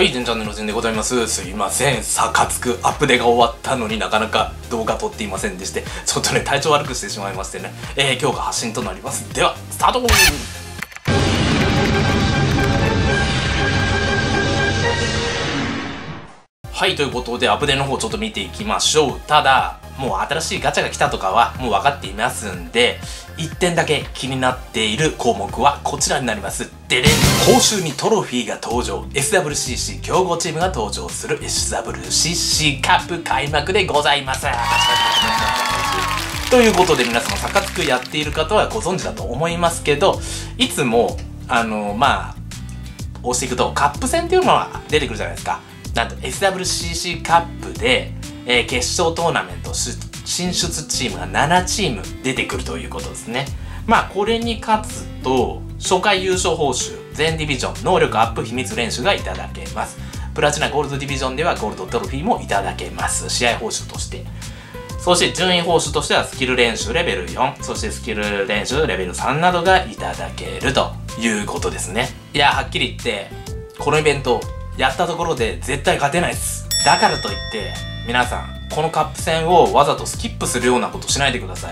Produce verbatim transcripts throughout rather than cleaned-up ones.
はい、全チャンネルの順でございます。すいません。サカツクアップデーが終わったのになかなか動画撮っていませんでして、ちょっとね、体調悪くしてしまいましてね、えー、今日が発信となります。では、スタートはい、ということで、アップデーの方ちょっと見ていきましょう。ただ、もう新しいガチャが来たとかはもう分かっていますんで、いってんだけ気になっている項目はこちらになります。でれん、報酬にトロフィーが登場。 エスダブリューシーシー 強豪チームが登場する エスダブリューシーシー カップ開幕でございます。ということで、皆様サカツクやっている方はご存知だと思いますけど、いつもあのまあ押していくとカップ戦っていうのは出てくるじゃないですか。なんと エスダブリューシーシー カップでえー、決勝トーナメント進出チームがななチーム出てくるということですね。まあこれに勝つと初回優勝報酬全ディビジョン能力アップ秘密練習がいただけます。プラチナゴールドディビジョンではゴールドトロフィーもいただけます。試合報酬として、そして順位報酬としてはスキル練習レベルよん、そしてスキル練習レベルさんなどがいただけるということですね。いや、はっきり言ってこのイベントやったところで絶対勝てないです。だからといって皆さん、このカップ戦をわざとスキップするようなことしないでくださ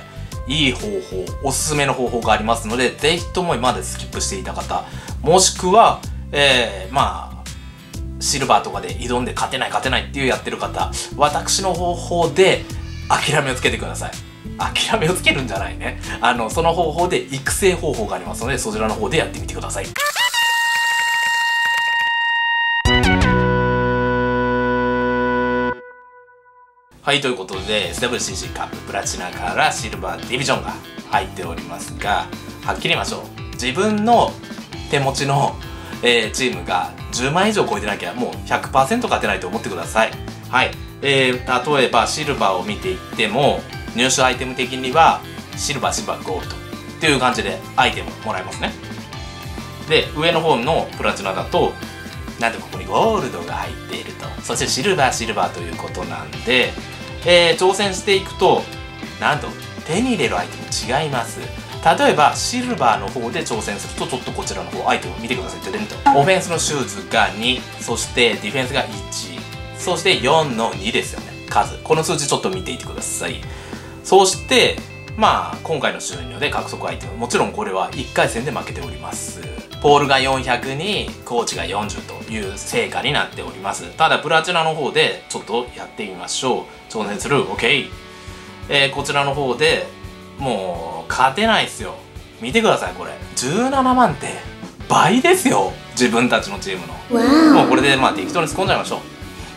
い。いい方法、おすすめの方法がありますので、ぜひとも今までスキップしていた方、もしくは、えー、まあ、シルバーとかで挑んで勝てない勝てないっていうやってる方、私の方法で諦めをつけてください。諦めをつけるんじゃないね。あの、その方法で育成方法がありますので、そちらの方でやってみてください。はい、ということで エスダブリューシーシー カッププラチナからシルバーディビジョンが入っておりますが、はっきり言いましょう。自分の手持ちの、えー、チームがじゅうまん以上超えてなきゃもう ひゃくパーセント 勝てないと思ってください。はい、えー、例えばシルバーを見ていっても入手アイテム的にはシルバーシルバーゴールドっていう感じでアイテムもらえますね。で、上の方のプラチナだとなんとここにゴールドが入っていると、そしてシルバーシルバーということなんで、えー、挑戦していくとなんと手に入れるアイテム違います。例えばシルバーの方で挑戦すると、ちょっとこちらの方アイテムを見てください。でれんと、オフェンスのシューズがに、そしてディフェンスがいち、そしてよんのにですよね、数。この数字ちょっと見ていてください。そしてまあ今回の収入で獲得アイテム、もちろんこれはいっかい戦で負けております。ポールがよんひゃくにコーチがよんじゅうという成果になっております。ただプラチナの方でちょっとやってみましょう。挑戦する OK、えー、こちらの方でもう勝てないっすよ。見てください、これじゅうななまんって倍ですよ、自分たちのチームの。 Wow. もうこれでまあ適当に突っ込んじゃいましょう。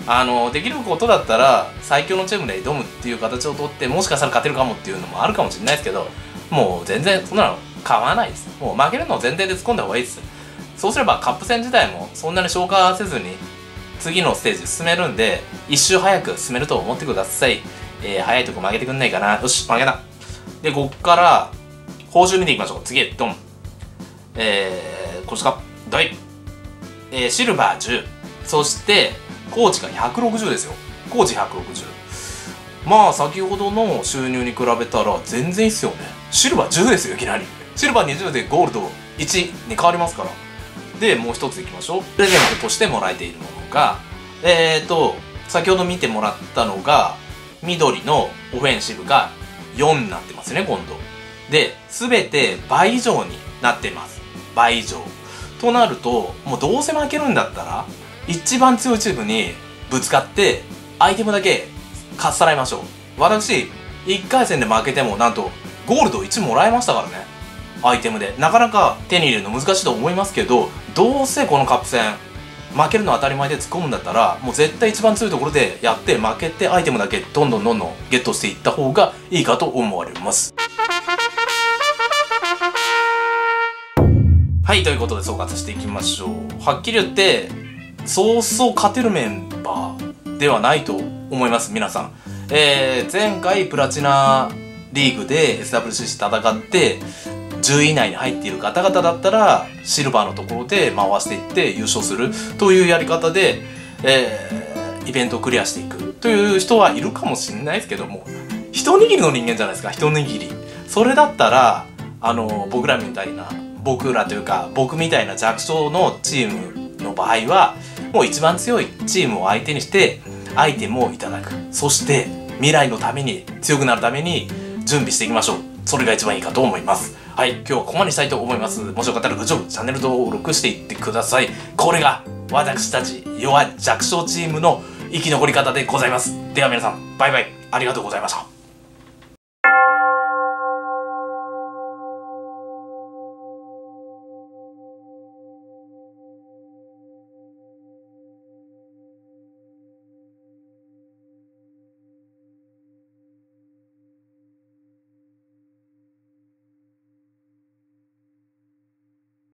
あのできることだったら最強のチームで挑むっていう形をとって、もしかしたら勝てるかもっていうのもあるかもしれないですけど、もう全然そんなの買わないです。もう負けるのを前提で突っ込んだ方がいいです。そうすればカップ戦自体もそんなに消化せずに次のステージ進めるんで、一周早く進めると思ってください。えー、早いとこ負けてくんないかな。よし、負けた。で、こっから報酬見ていきましょう。次へドン。えー、こっちかドイ、えー、シルバーじゅう、そしてコーチがひゃくろくじゅうですよ。コーチひゃくろくじゅう、まあ先ほどの収入に比べたら全然いいっすよね。シルバーじゅうですよ、いきなりシルバーにじゅうでゴールドいちに変わりますから。で、もう一ついきましょう。プレゼントとしてもらえているものが、えーと先ほど見てもらったのが緑のオフェンシブがよんになってますね、今度で。全て倍以上になってます。倍以上となると、もうどうせ負けるんだったら一番強いチームにぶつかってアイテムだけかっさらいましょう。私いっかい戦で負けてもなんとゴールドいちもらえましたからね、アイテムで。なかなか手に入れるの難しいと思いますけど、どうせこのカップ戦負けるの当たり前で突っ込むんだったら、もう絶対一番強いところでやって負けて、アイテムだけどんどんどんどんゲットしていった方がいいかと思われます。はい、ということで総括していきましょう。はっきり言ってそうそう勝てるメンバーではないと思います、皆さん。えー、前回プラチナリーグで エスダブリューシーシー 戦ってじゅうい以内に入っている方々だったらシルバーのところで回していって優勝するというやり方で、えー、イベントをクリアしていくという人はいるかもしれないですけども、一握りの人間じゃないですか、一握り。それだったらあの僕らみたいな僕らというか僕みたいな弱小のチームの場合はもう一番強いチームを相手にしてアイテムをいただく、そして未来のために強くなるために準備していきましょう。それが一番いいかと思います。はい、今日はここまでにしたいと思います。もしよかったらグッジョブ、チャンネル登録していってください。これが私たち弱弱小チームの生き残り方でございます。では皆さん、バイバイ、ありがとうございました。